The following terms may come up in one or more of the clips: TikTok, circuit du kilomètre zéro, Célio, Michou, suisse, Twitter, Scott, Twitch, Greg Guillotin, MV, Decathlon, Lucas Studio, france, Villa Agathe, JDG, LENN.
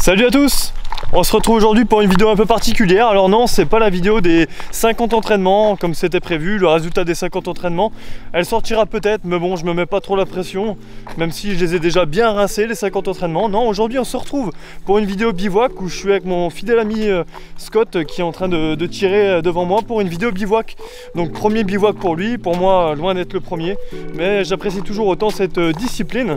Salut à tous! On se retrouve aujourd'hui pour une vidéo un peu particulière. Alors non, c'est pas la vidéo des 50 entraînements comme c'était prévu, le résultat des 50 entraînements. Elle sortira peut-être, mais bon, je me mets pas trop la pression, même si je les ai déjà bien rincés les 50 entraînements. Non, aujourd'hui on se retrouve pour une vidéo bivouac où je suis avec mon fidèle ami Scott qui est en train de tirer devant moi pour une vidéo bivouac. Donc premier bivouac pour lui, pour moi loin d'être le premier, mais j'apprécie toujours autant cette discipline.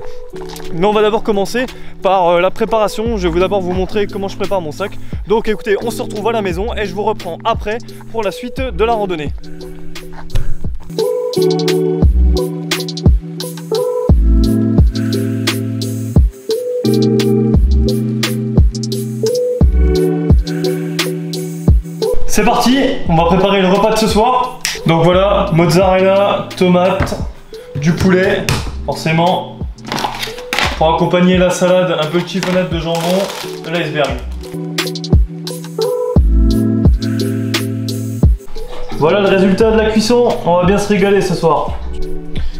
Mais on va d'abord commencer par la préparation. Je vais d'abord vous montrer comment je prépare mon sac. Donc écoutez, on se retrouve à la maison et je vous reprends après pour la suite de la randonnée. C'est parti, on va préparer le repas de ce soir. Donc voilà, mozzarella, tomates, du poulet, forcément. Pour accompagner la salade, un petit fenêtre de jambon, de l'iceberg. Voilà le résultat de la cuisson, on va bien se régaler ce soir.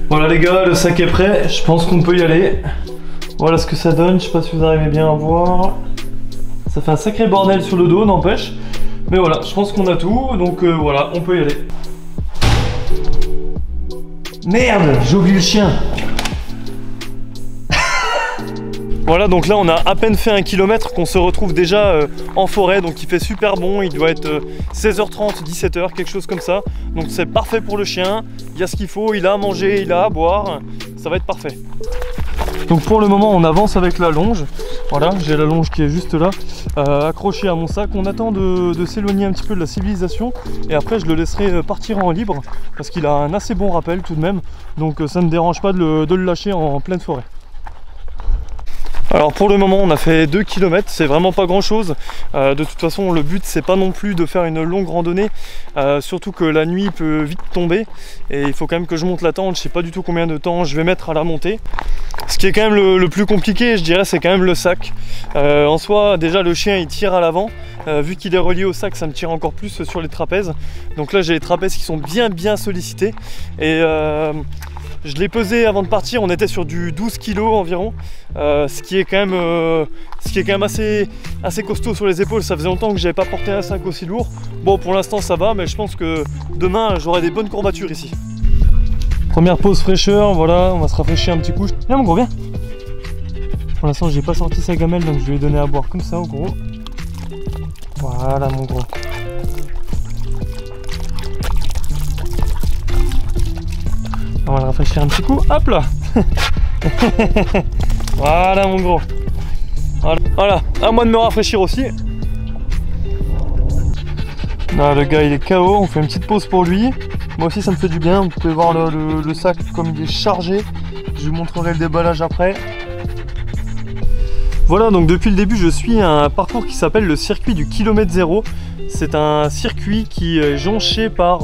Voilà les gars, le sac est prêt, je pense qu'on peut y aller. Voilà ce que ça donne, je sais pas si vous arrivez bien à voir. Ça fait un sacré bordel sur le dos, n'empêche. Mais voilà, je pense qu'on a tout, donc voilà, on peut y aller. Merde, j'ai oublié le chien. Voilà, donc là on a à peine fait 1 km qu'on se retrouve déjà en forêt, donc il fait super bon, il doit être 16h30, 17h, quelque chose comme ça. Donc c'est parfait pour le chien, il y a ce qu'il faut, il a à manger, il a à boire, ça va être parfait. Donc pour le moment on avance avec la longe, voilà, j'ai la longe qui est juste là, accrochée à mon sac. On attend de s'éloigner un petit peu de la civilisation et après je le laisserai partir en libre parce qu'il a un assez bon rappel tout de même, donc ça ne me dérange pas de le lâcher en pleine forêt. Alors pour le moment on a fait 2 km, c'est vraiment pas grand chose, de toute façon le but c'est pas non plus de faire une longue randonnée, surtout que la nuit peut vite tomber et il faut quand même que je monte la tente, je sais pas du tout combien de temps je vais mettre à la montée. Ce qui est quand même le plus compliqué je dirais c'est quand même le sac, en soi déjà le chien il tire à l'avant, vu qu'il est relié au sac ça me tire encore plus sur les trapèzes, donc là j'ai les trapèzes qui sont bien sollicités et je l'ai pesé avant de partir, on était sur du 12 kg environ, ce qui est quand même assez costaud sur les épaules. Ça faisait longtemps que j'avais pas porté un sac aussi lourd. Bon, pour l'instant ça va, mais je pense que demain j'aurai des bonnes courbatures ici. Première pause fraîcheur, voilà, on va se rafraîchir un petit coup. Viens mon gros, viens. Pour l'instant j'ai pas sorti sa gamelle, donc je vais lui donner à boire comme ça au gros. Voilà mon gros. On va le rafraîchir un petit coup, hop là. Voilà mon gros. Voilà, à moi de me rafraîchir aussi. Là, le gars il est KO, on fait une petite pause pour lui. Moi aussi ça me fait du bien, vous pouvez voir le sac comme il est chargé. Je vous montrerai le déballage après. Voilà, donc depuis le début je suis un parcours qui s'appelle le circuit du kilomètre zéro. C'est un circuit qui est jonché par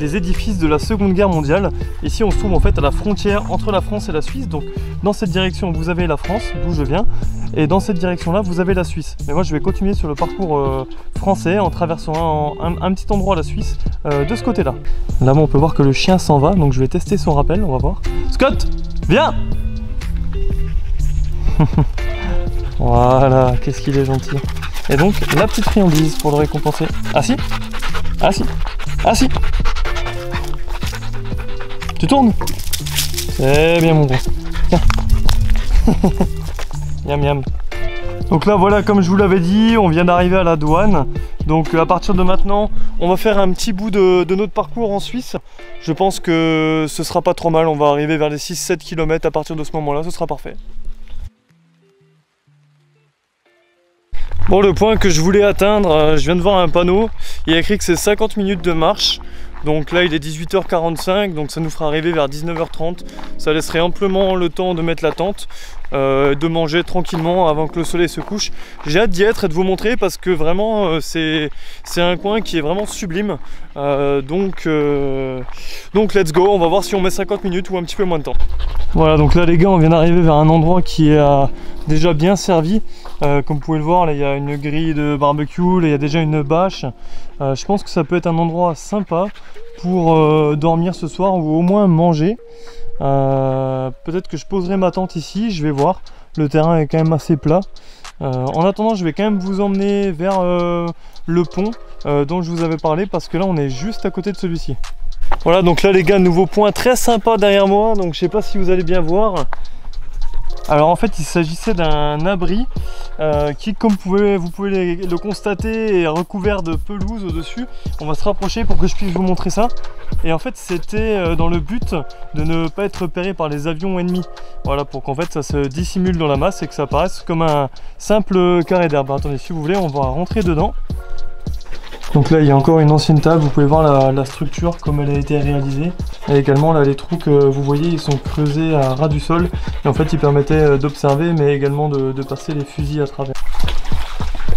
des édifices de la Seconde Guerre mondiale. Ici on se trouve en fait à la frontière entre la France et la Suisse. Donc dans cette direction vous avez la France, d'où je viens, et dans cette direction là vous avez la Suisse. Mais moi je vais continuer sur le parcours français en traversant un petit endroit la Suisse de ce côté là. Là on peut voir que le chien s'en va, donc je vais tester son rappel, on va voir. Scott, viens. Voilà, qu'est-ce qu'il est gentil. Et donc la petite friandise pour le récompenser. Assis, assis, assis. Tu tournes. C'est bien mon gros. Tiens. Miam miam. Donc là voilà, comme je vous l'avais dit, on vient d'arriver à la douane. Donc à partir de maintenant, on va faire un petit bout de notre parcours en Suisse. Je pense que ce sera pas trop mal, on va arriver vers les 6-7 km à partir de ce moment-là, ce sera parfait. Bon, le point que je voulais atteindre, je viens de voir un panneau, il y a écrit que c'est 50 minutes de marche, donc là il est 18h45, donc ça nous fera arriver vers 19h30, ça laisserait amplement le temps de mettre la tente, de manger tranquillement avant que le soleil se couche. J'ai hâte d'y être et de vous montrer parce que vraiment c'est un coin qui est vraiment sublime, donc let's go, on va voir si on met 50 minutes ou un petit peu moins de temps. Voilà, donc là les gars on vient d'arriver vers un endroit qui est à... déjà bien servi, comme vous pouvez le voir là il y a une grille de barbecue, là il y a déjà une bâche, je pense que ça peut être un endroit sympa pour dormir ce soir ou au moins manger. Peut-être que je poserai ma tente ici, je vais voir, le terrain est quand même assez plat, En attendant, je vais quand même vous emmener vers le pont dont je vous avais parlé, parce que là on est juste à côté de celui-ci. Voilà, donc là les gars, nouveau point très sympa derrière moi, donc je sais pas si vous allez bien voir. Alors en fait il s'agissait d'un abri qui, comme vous pouvez le constater, est recouvert de pelouse au dessus. On va se rapprocher pour que je puisse vous montrer ça. Et en fait c'était dans le but de ne pas être repéré par les avions ennemis. Voilà, pour qu'en fait ça se dissimule dans la masse et que ça apparaisse comme un simple carré d'herbe. Attendez, si vous voulez on va rentrer dedans. Donc là il y a encore une ancienne table, vous pouvez voir la structure comme elle a été réalisée. Et également là les trous que vous voyez, ils sont creusés à ras du sol. Et en fait ils permettaient d'observer, mais également de passer les fusils à travers.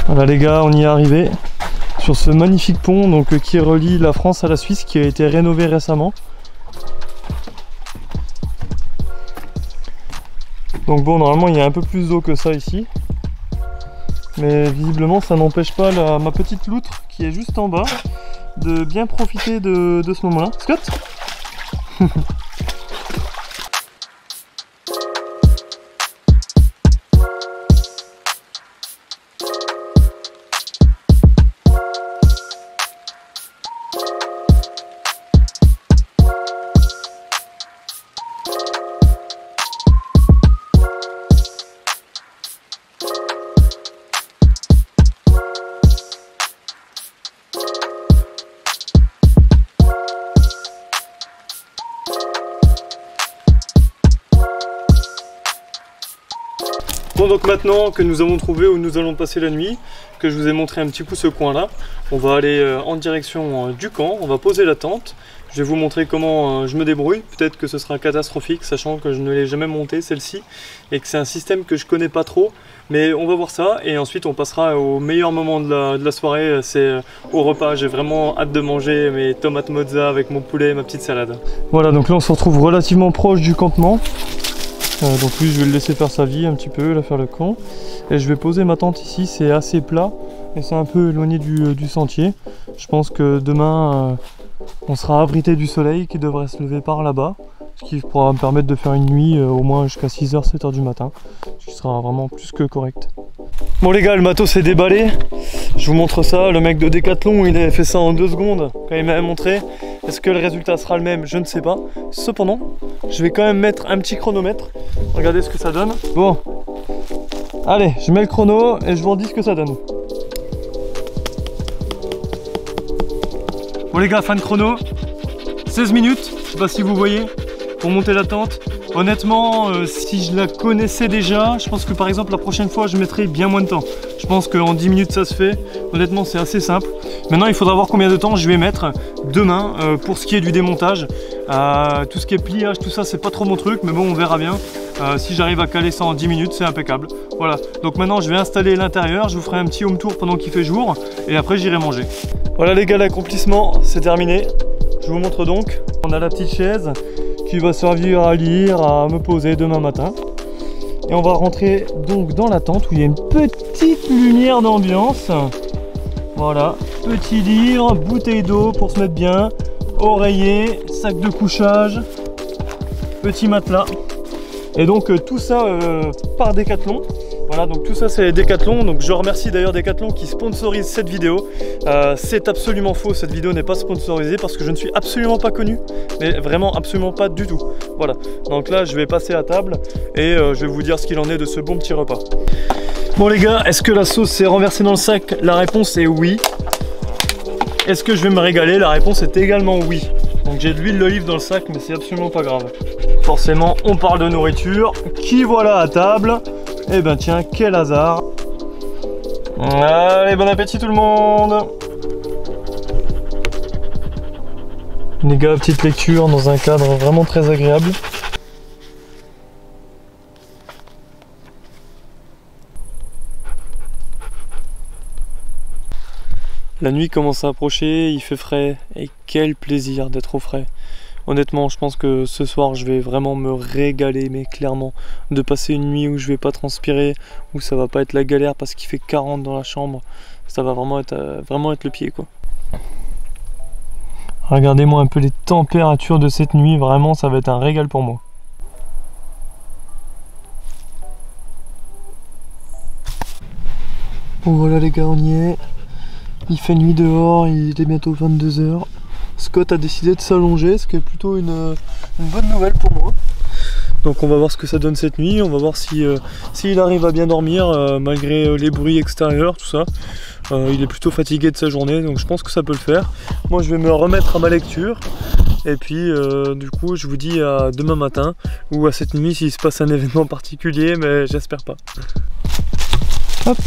Voilà les gars, on y est arrivé sur ce magnifique pont donc, qui relie la France à la Suisse, qui a été rénové récemment. Donc bon, normalement il y a un peu plus d'eau que ça ici. Mais visiblement ça n'empêche pas ma petite loutre qui est juste en bas de bien profiter de ce moment là. Scott. Donc maintenant que nous avons trouvé où nous allons passer la nuit, que je vous ai montré un petit peu ce coin là, on va aller en direction du camp, on va poser la tente. Je vais vous montrer comment je me débrouille, peut-être que ce sera catastrophique sachant que je ne l'ai jamais montée celle-ci et que c'est un système que je connais pas trop, mais on va voir ça et ensuite on passera au meilleur moment de la soirée, c'est au repas. J'ai vraiment hâte de manger mes tomates mozza avec mon poulet et ma petite salade. Voilà, donc là on se retrouve relativement proche du campement. Donc lui je vais le laisser faire sa vie un petit peu, là faire le camp. Et je vais poser ma tente ici, c'est assez plat et c'est un peu éloigné du sentier. Je pense que demain on sera abrité du soleil qui devrait se lever par là-bas. Ce qui pourra me permettre de faire une nuit au moins jusqu'à 6h, 7h du matin. Ce qui sera vraiment plus que correct. Bon les gars, le matos est déballé. Je vous montre ça, le mec de Decathlon il avait fait ça en 2 secondes quand il m'avait montré. Est-ce que le résultat sera le même? Je ne sais pas. Cependant, je vais quand même mettre un petit chronomètre. Regardez ce que ça donne. Bon, allez, je mets le chrono et je vous en dis ce que ça donne. Bon les gars, fin de chrono. 16 minutes, je sais pas si vous voyez, pour monter la tente. Honnêtement, si je la connaissais déjà, je pense que par exemple la prochaine fois je mettrai bien moins de temps. Je pense qu'en 10 minutes ça se fait. Honnêtement, c'est assez simple. Maintenant il faudra voir combien de temps je vais mettre demain pour ce qui est du démontage. Tout ce qui est pliage, tout ça, c'est pas trop mon truc, mais bon, on verra bien. Si j'arrive à caler ça en 10 minutes, c'est impeccable. Voilà, donc maintenant je vais installer l'intérieur, je vous ferai un petit home tour pendant qu'il fait jour et après j'irai manger. Voilà les gars, l'accomplissement, c'est terminé. Je vous montre donc, on a la petite chaise qui va servir à lire, à me poser demain matin. Et on va rentrer donc dans la tente où il y a une petite lumière d'ambiance. Voilà, petit livre, bouteille d'eau pour se mettre bien, oreiller, sac de couchage, petit matelas. Et donc tout ça par Decathlon. Voilà, donc tout ça c'est Decathlon, donc je remercie d'ailleurs Decathlon qui sponsorise cette vidéo. C'est absolument faux, cette vidéo n'est pas sponsorisée parce que je ne suis absolument pas connu, mais vraiment absolument pas du tout. Voilà, donc là je vais passer à table et je vais vous dire ce qu'il en est de ce bon petit repas. Bon les gars, est-ce que la sauce s'est renversée dans le sac? La réponse est oui. Est-ce que je vais me régaler? La réponse est également oui. Donc j'ai de l'huile d'olive dans le sac, mais c'est absolument pas grave. Forcément, on parle de nourriture. Qui voilà à table? Eh ben tiens, quel hasard. Allez, bon appétit tout le monde. Les gars, petite lecture dans un cadre vraiment très agréable. La nuit commence à approcher, il fait frais et quel plaisir d'être au frais. Honnêtement, je pense que ce soir, je vais vraiment me régaler, mais clairement, de passer une nuit où je vais pas transpirer, où ça va pas être la galère parce qu'il fait 40 dans la chambre. Ça va vraiment être le pied, quoi. Regardez-moi un peu les températures de cette nuit, vraiment, ça va être un régal pour moi. Bon voilà les gars, on y est. Il fait nuit dehors, il était bientôt 22 h. Scott a décidé de s'allonger, ce qui est plutôt une bonne nouvelle pour moi. Donc on va voir ce que ça donne cette nuit, on va voir si s'il arrive à bien dormir malgré les bruits extérieurs, tout ça. Il est plutôt fatigué de sa journée, donc je pense que ça peut le faire. Moi je vais me remettre à ma lecture. Et puis du coup je vous dis à demain matin ou à cette nuit s'il se passe un événement particulier, mais j'espère pas. Hop.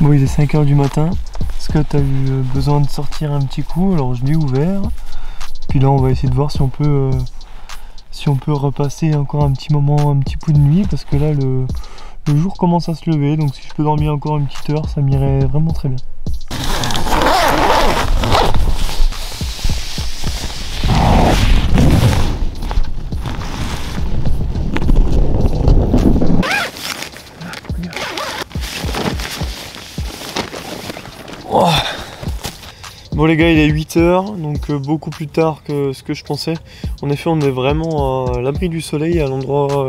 Bon, il est 5 h du matin. Scott a eu besoin de sortir un petit coup, alors je l'ai ouvert. Puis là on va essayer de voir si on peut repasser encore un petit moment, un petit coup de nuit, parce que là le jour commence à se lever, donc si je peux dormir encore une petite heure, ça m'irait vraiment très bien. Bon les gars, il est 8 h, donc beaucoup plus tard que ce que je pensais. En effet, on est vraiment à l'abri du soleil, à l'endroit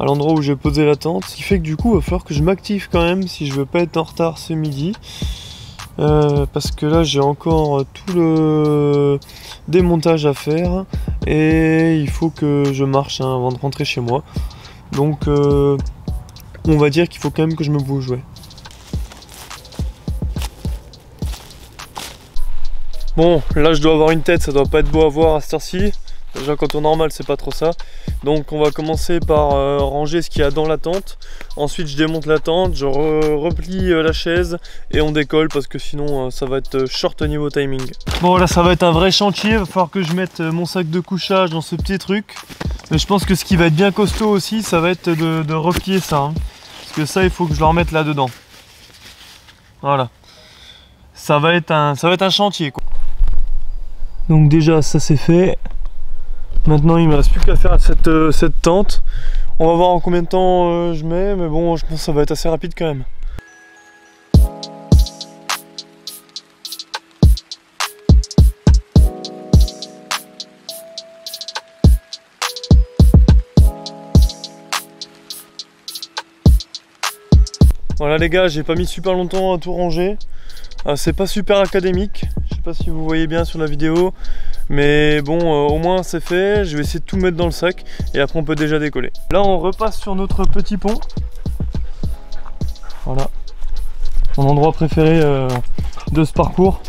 où j'ai posé la tente. Ce qui fait que du coup, il va falloir que je m'active quand même si je veux pas être en retard ce midi. Parce que là, j'ai encore tout le démontage à faire et il faut que je marche avant de rentrer chez moi. Donc on va dire qu'il faut quand même que je me bouge, ouais. Bon, là je dois avoir une tête, ça doit pas être beau à voir à cette heure-ci. Déjà quand on est normal, c'est pas trop ça. Donc on va commencer par ranger ce qu'il y a dans la tente. Ensuite je démonte la tente, je replie la chaise et on décolle, parce que sinon ça va être short au niveau timing. Bon là ça va être un vrai chantier, il va falloir que je mette mon sac de couchage dans ce petit truc. Mais je pense que ce qui va être bien costaud aussi, ça va être de replier ça, hein. Parce que ça, il faut que je le remette là-dedans. Voilà. Ça va être un chantier, quoi. Donc déjà ça c'est fait. Maintenant il me reste plus qu'à faire cette tente. On va voir en combien de temps je mets, mais bon, je pense que ça va être assez rapide quand même. Voilà les gars, j'ai pas mis super longtemps à tout ranger. C'est pas super académique, je sais pas si vous voyez bien sur la vidéo, mais bon, au moins c'est fait. Je vais essayer de tout mettre dans le sac et après on peut déjà décoller. Là on repasse sur notre petit pont. Voilà, mon endroit préféré de ce parcours.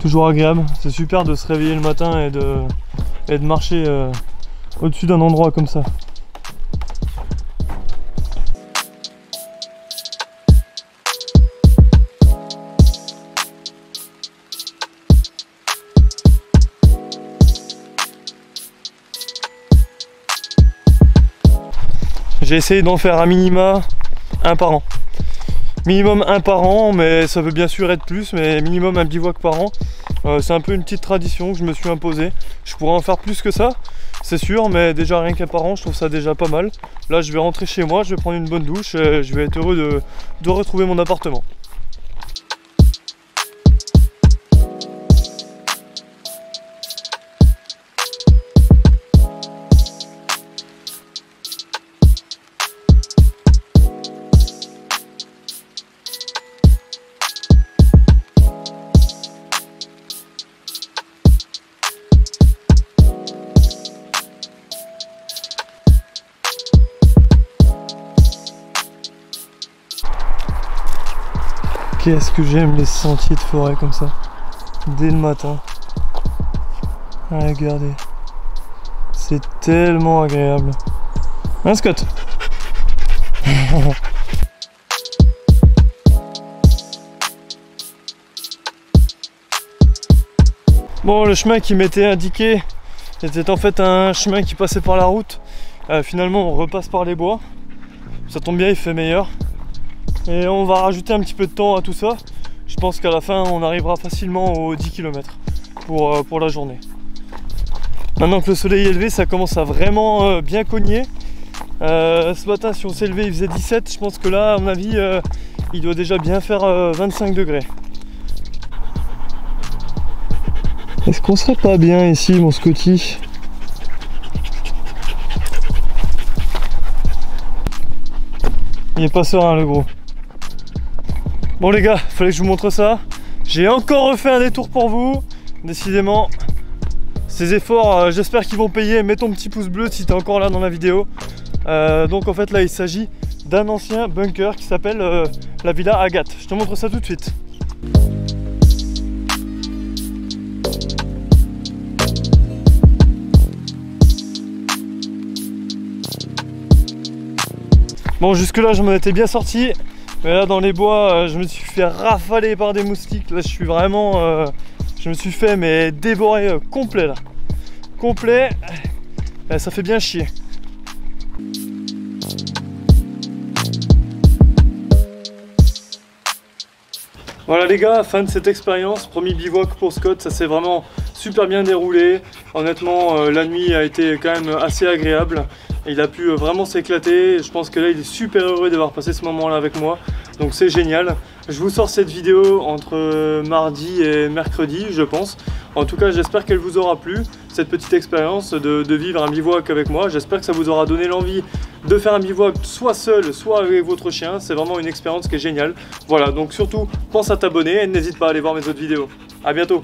Toujours agréable, c'est super de se réveiller le matin et de marcher au-dessus d'un endroit comme ça. J'ai essayé d'en faire un minima un par an. Minimum un par an, mais ça peut bien sûr être plus, mais minimum un bivouac par an. C'est un peu une petite tradition que je me suis imposée. Je pourrais en faire plus que ça, c'est sûr, mais déjà rien qu'un par an, je trouve ça déjà pas mal. Là, je vais rentrer chez moi, je vais prendre une bonne douche, et je vais être heureux de retrouver mon appartement. Qu'est-ce que j'aime les sentiers de forêt comme ça, dès le matin. Regardez, c'est tellement agréable. Hein Scott? Bon, le chemin qui m'était indiqué était en fait un chemin qui passait par la route. Finalement on repasse par les bois, ça tombe bien, il fait meilleur. Et on va rajouter un petit peu de temps à tout ça. Je pense qu'à la fin, on arrivera facilement aux 10 km pour la journée. Maintenant que le soleil est levé, ça commence à vraiment bien cogner. Ce matin, si on s'est levé, il faisait 17. Je pense que là, à mon avis, il doit déjà bien faire 25 degrés. Est-ce qu'on serait pas bien ici, mon Scotty ? Il est pas serein, le gros. Bon les gars, fallait que je vous montre ça. J'ai encore refait un détour pour vous. Décidément, ces efforts, j'espère qu'ils vont payer. Mets ton petit pouce bleu si t'es encore là dans la vidéo. Donc en fait là, il s'agit d'un ancien bunker qui s'appelle la Villa Agathe. Je te montre ça tout de suite. Bon, jusque là je m'en étais bien sorti, mais là dans les bois je me suis fait rafaler par des moustiques. Là je suis vraiment, je me suis fait mais dévorer complet là, complet, là, ça fait bien chier. Voilà les gars, fin de cette expérience, premier bivouac pour Scott, ça s'est vraiment super bien déroulé. Honnêtement la nuit a été quand même assez agréable. Il a pu vraiment s'éclater. Je pense que là, il est super heureux d'avoir passé ce moment-là avec moi. Donc c'est génial. Je vous sors cette vidéo entre mardi et mercredi, je pense. En tout cas, j'espère qu'elle vous aura plu, cette petite expérience de vivre un bivouac avec moi. J'espère que ça vous aura donné l'envie de faire un bivouac soit seul, soit avec votre chien. C'est vraiment une expérience qui est géniale. Voilà, donc surtout, pense à t'abonner et n'hésite pas à aller voir mes autres vidéos. À bientôt.